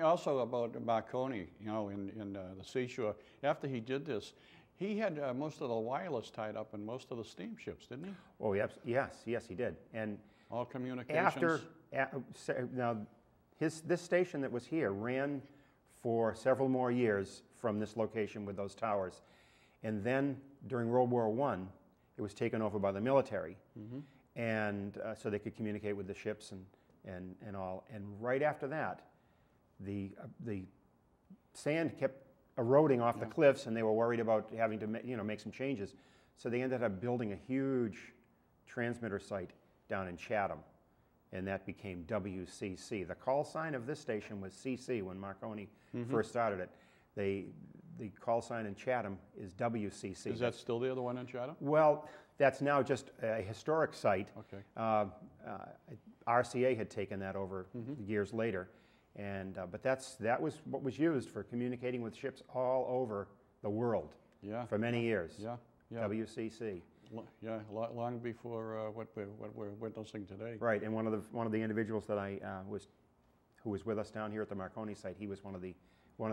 Also about Marconi, you know, in the seashore, after he did this, he had most of the wireless tied up in most of the steamships, didn't he? Oh, yes, he did. And all communications? Now, this station that was here ran for several more years from this location with those towers. And then during World War I, it was taken over by the military. Mm-hmm. And so they could communicate with the ships and all. And right after that, the sand kept eroding off the cliffs, and they were worried about having to make some changes. So they ended up building a huge transmitter site down in Chatham, and that became WCC. The call sign of this station was CC when Marconi first started it. The call sign in Chatham is WCC. Is that still there, the one in Chatham? Well, that's now just a historic site. Okay. RCA had taken that over years later. And, but that was what was used for communicating with ships all over the world for many years. Yeah, yeah. WCC. Yeah, long before what we're witnessing today. Right, and one of the individuals that who was with us down here at the Marconi site, he was one of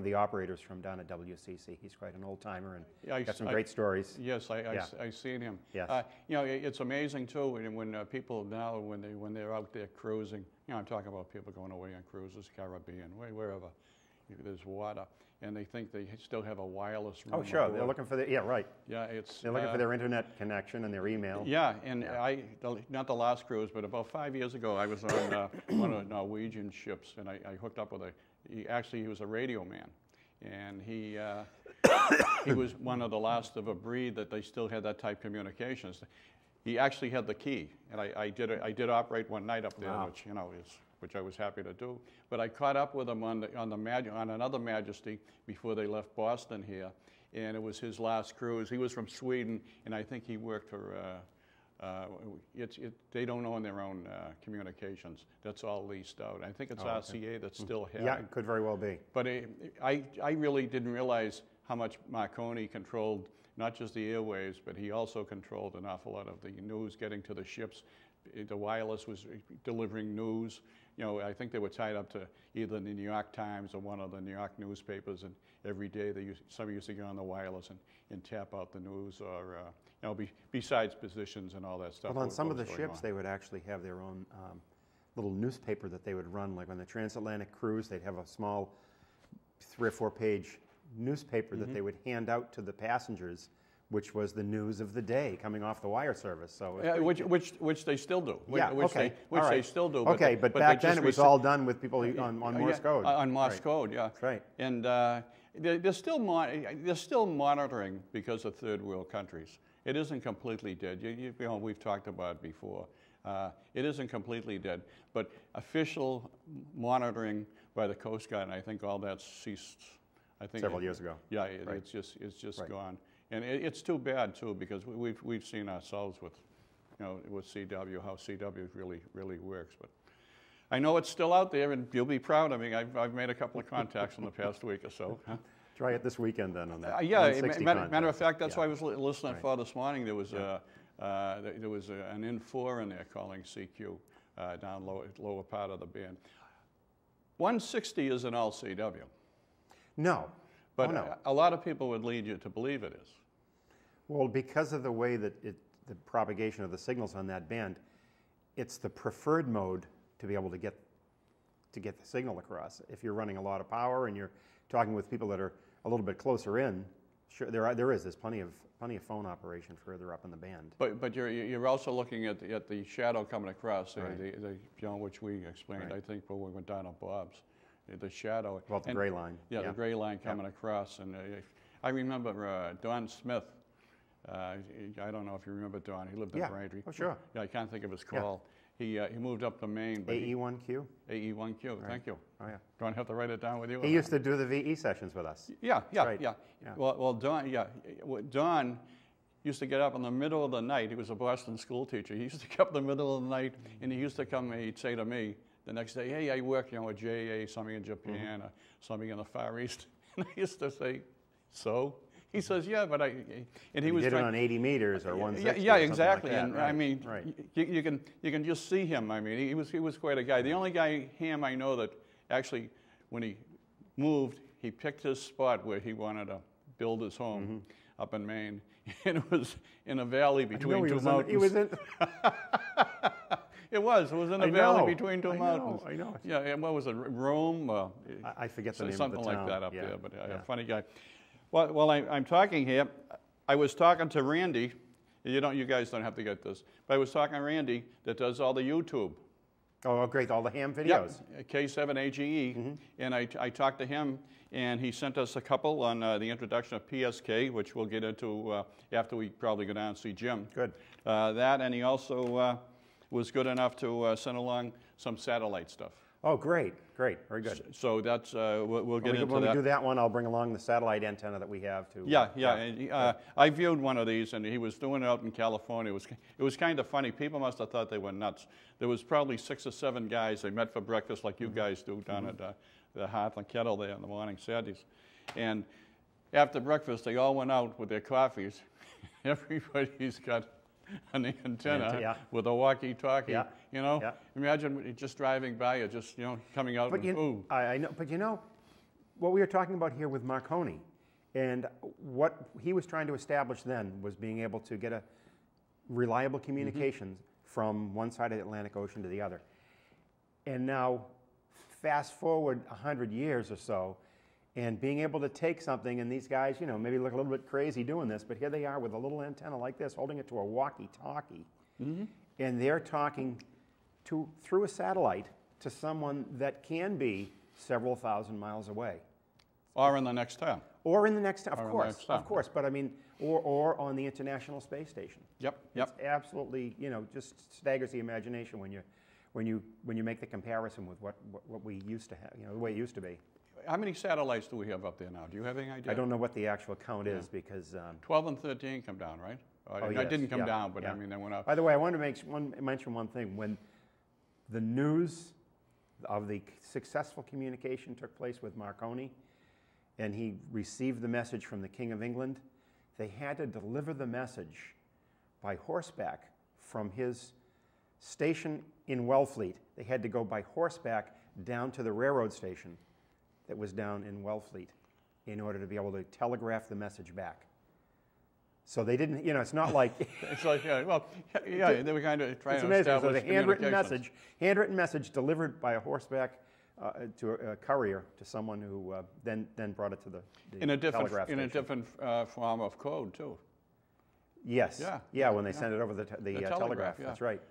the operators from down at WCC. He's quite an old timer and got some great stories. Yes, I seen him. Yes. You know, it's amazing too when people now when they're out there cruising. You know, I'm talking about people going away on cruises, Caribbean, wherever there's water, and they think they still have a wireless room. Oh, sure. They're looking for the they're looking for their internet connection and their email. Yeah, and not the last cruise, but about 5 years ago, I was on one of the Norwegian ships, and I hooked up with he was a radio man, and he was one of the last of a breed that they still had that type of communications. He actually had the key, and I did operate one night up there, which which I was happy to do. But I caught up with him on another Majesty before they left Boston here, and it was his last cruise. He was from Sweden, and I think he worked for. They don't own their own communications. That's all leased out. I think it's RCA that still has. Yeah, it could very well be. But I really didn't realize how much Marconi controlled. Not just the airwaves, but he also controlled an awful lot of the news getting to the ships. The wireless was delivering news. You know, I think they were tied up to either the New York Times or one of the New York newspapers, and every day somebody used to get on the wireless and tap out the news, or you know, besides positions and all that stuff. Well, on some of the ships, they would actually have their own little newspaper that they would run. Like on the transatlantic cruise, they'd have a small 3- or 4-page newspaper that they would hand out to the passengers, which was the news of the day coming off the wire service. So which they still do. Yeah, they still do. Okay, but back then it was all done with people on Morse code. On Morse code, yeah. That's right. And they're still monitoring because of third world countries. It isn't completely dead. You know, we've talked about it before. It isn't completely dead, but official monitoring by the Coast Guard, and I think all that ceased. I think several years ago. Yeah, it's just gone, and it's too bad too, because we've seen ourselves with, you know, with CW, how CW really works. But I know it's still out there, and you'll be proud. I mean, I've made a couple of contacts in the past week or so. Huh? Try it this weekend then on that. Matter of fact, that's why I was listening for this morning. There was an N4 in there calling CQ down lower part of the band. 160 isn't all CW. No, but a lot of people would lead you to believe it is. Well, because of the way that the propagation of the signals on that band, it's the preferred mode to be able to get the signal across. If you're running a lot of power and you're talking with people that are a little bit closer in, sure, there's plenty of phone operation further up in the band. But you're also looking at the shadow coming across, which we explained, I think, when we went down on Bob's. The shadow. Well, the gray line. Yeah, the gray line coming across. And I remember Don Smith. I don't know if you remember Don. He lived in Randy. Oh, sure. Yeah, I can't think of his call. Yeah. He moved up to Maine. AE1Q? AE1Q, thank you. Oh, yeah. Don't have to write it down with you. He used to do the VE sessions with us. Yeah, yeah, yeah. Well, Don, Don used to get up in the middle of the night. He was a Boston school teacher. He used to get up in the middle of the night, and he used to come and he'd say to me, the next day, hey, I work, you know, with JA, something in Japan, or something in the Far East. And I used to say, so? He says, yeah, but I... And he was did it on 80 meters or 160. Yeah, exactly. Like, and I mean, you can just see him. I mean, he was quite a guy. The only guy, him, I know that actually when he moved, he picked his spot where he wanted to build his home up in Maine, and it was in a valley between two mountains. It was in a valley between two mountains. I know. Yeah, and what was it, Rome? I forget the name of the town. Something like that up there, but a funny guy. Well, while I'm talking here, I was talking to Randy. You guys don't have to get this, but I was talking to Randy that does all the YouTube. Oh, great, all the ham videos. Yep. K7AGE, and I talked to him, and he sent us a couple on the introduction of PSK, which we'll get into after we probably go down and see Jim. Good. That, and he also was good enough to send along some satellite stuff. Oh, great, great, very good. So that's, we'll get into that. When we do that one, I'll bring along the satellite antenna that we have to. Yeah, yeah, and, I viewed one of these, and he was doing it out in California. It was kind of funny. People must have thought they were nuts. There was probably 6 or 7 guys. They met for breakfast like you guys do down at the Heartland Kettle there in the morning, Saturdays. And after breakfast, they all went out with their coffees. Everybody's got an antenna with a walkie-talkie, you know. Yeah. Imagine just driving by, or just coming out. But I know. But you know, what we are talking about here with Marconi, and what he was trying to establish then was being able to get a reliable communications from one side of the Atlantic Ocean to the other. And now, fast forward 100 years or so, and being able to take something, and these guys, maybe look a little bit crazy doing this, but here they are with a little antenna like this, holding it to a walkie-talkie, and they're talking through a satellite to someone that can be several thousand miles away. Or in the next town. Or in the next town, of course. But I mean, or on the International Space Station. Yep, yep. It's absolutely, just staggers the imagination when you make the comparison with what we used to have, the way it used to be. How many satellites do we have up there now? Do you have any idea? I don't know what the actual count is because 12 and 13 come down, right? Didn't come down, but I mean they went up. By the way, I wanted to mention one thing. When the news of the successful communication took place with Marconi, and he received the message from the King of England, they had to deliver the message by horseback from his station in Wellfleet. They had to go by horseback down to the railroad station that was down in Wellfleet in order to be able to telegraph the message back. So they didn't, it's not like... It's like, they were kind of trying to establish communications. So the handwritten message delivered by a horseback to a courier, to someone who then brought it to the telegraph station. In a different form of code, too. Yes. Yeah, yeah when they sent it over the telegraph. Yeah. That's right.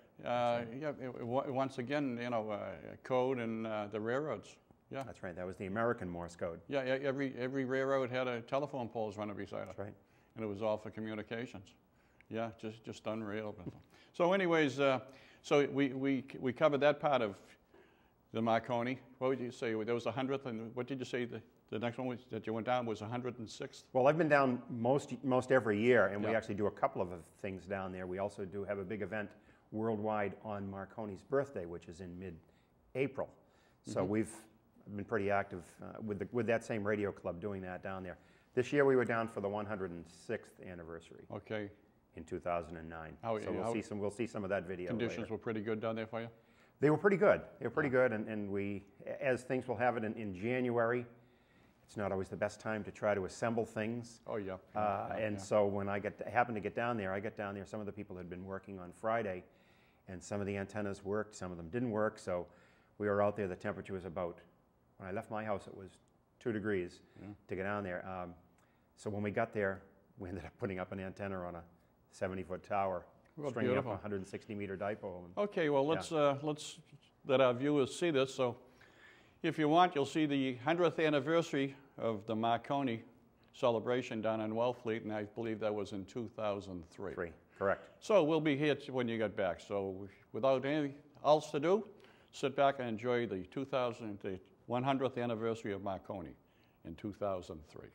Once again, code and the railroads. Yeah, that's right. That was the American Morse code. Yeah, every railroad had a telephone poles running beside it. That's right. And it was all for communications. Yeah, just unreal. So, anyways, so we covered that part of the Marconi. What would you say? There was 100th, and what did you say? The next one was, that you went down was 106th. Well, I've been down most every year, and we actually do a couple of things down there. We also do have a big event worldwide on Marconi's birthday, which is in mid-April. So we've been pretty active with that same radio club doing that down there. This year we were down for the 106th anniversary. Okay. In 2009. So we'll see some of that video. Conditions later. Were pretty good down there for you? They were pretty good. They were pretty good, and we, as things will have it in January, it's not always the best time to try to assemble things. Oh yeah. So when I happened to get down there, some of the people had been working on Friday, and some of the antennas worked, some of them didn't work. So we were out there. The temperature was about, when I left my house, it was 2 degrees to get down there. So when we got there, we ended up putting up an antenna on a 70-foot tower, stringing up a 160-meter dipole. Okay, well, let's let our viewers see this. So if you want, you'll see the 100th anniversary of the Marconi celebration down in Wellfleet, and I believe that was in 2003. Correct. So we'll be here when you get back. So without anything else to do, sit back and enjoy the 100th anniversary of Marconi in 2003.